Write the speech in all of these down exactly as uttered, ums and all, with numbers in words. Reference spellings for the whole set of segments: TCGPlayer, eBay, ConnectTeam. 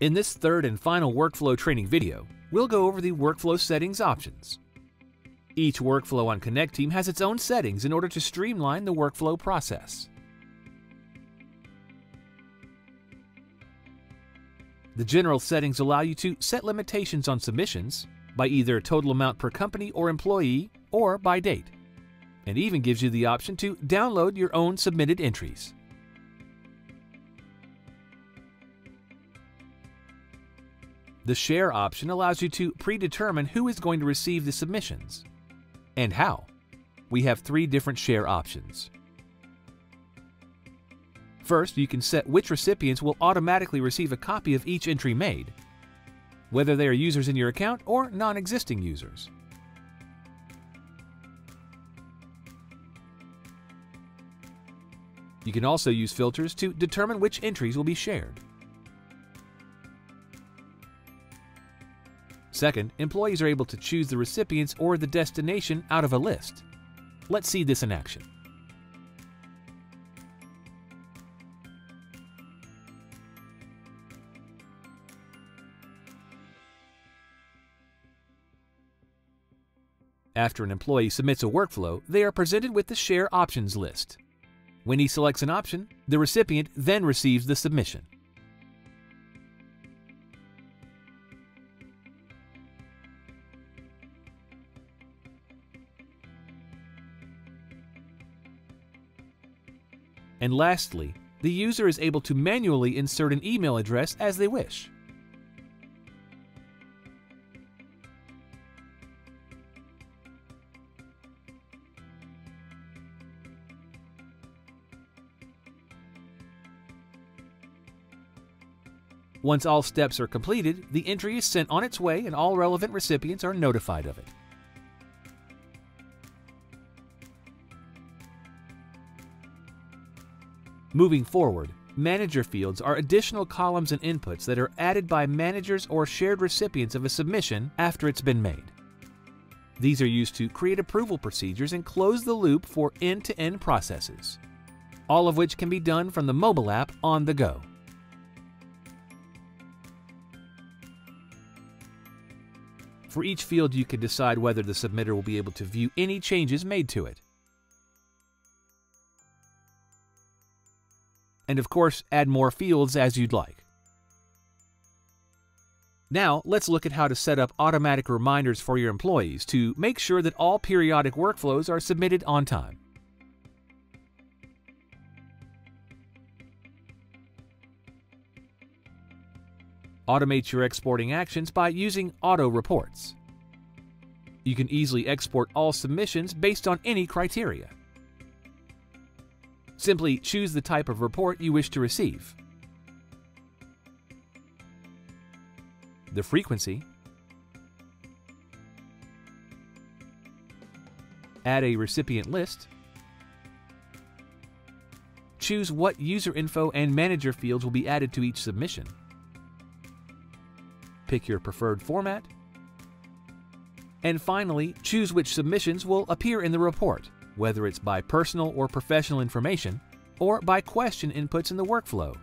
In this third and final workflow training video, we'll go over the workflow settings options. Each workflow on ConnectTeam has its own settings in order to streamline the workflow process. The general settings allow you to set limitations on submissions by either total amount per company or employee or by date, and even gives you the option to download your own submitted entries. The share option allows you to predetermine who is going to receive the submissions and how. We have three different share options. First, you can set which recipients will automatically receive a copy of each entry made, whether they are users in your account or non-existing users. You can also use filters to determine which entries will be shared. Second, employees are able to choose the recipients or the destination out of a list. Let's see this in action. After an employee submits a workflow, they are presented with the Share Options list. When he selects an option, the recipient then receives the submission. And lastly, the user is able to manually insert an email address as they wish. Once all steps are completed, the entry is sent on its way and all relevant recipients are notified of it. Moving forward, manager fields are additional columns and inputs that are added by managers or shared recipients of a submission after it's been made. These are used to create approval procedures and close the loop for end-to-end processes, all of which can be done from the mobile app on the go. For each field, you can decide whether the submitter will be able to view any changes made to it. And of course, add more fields as you'd like. Now, let's look at how to set up automatic reminders for your employees to make sure that all periodic workflows are submitted on time. Automate your exporting actions by using auto reports. You can easily export all submissions based on any criteria. Simply choose the type of report you wish to receive, the frequency, add a recipient list, choose what user info and manager fields will be added to each submission, pick your preferred format, and finally, choose which submissions will appear in the report, whether it's by personal or professional information, or by question inputs in the workflow.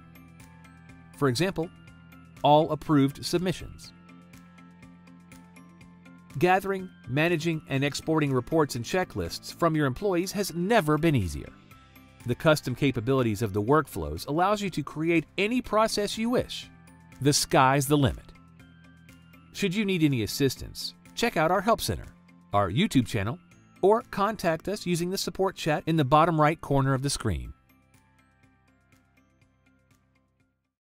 For example, all approved submissions. Gathering, managing, and exporting reports and checklists from your employees has never been easier. The custom capabilities of the workflows allows you to create any process you wish. The sky's the limit. Should you need any assistance, check out our Help Center, our YouTube channel, or contact us using the support chat in the bottom right corner of the screen.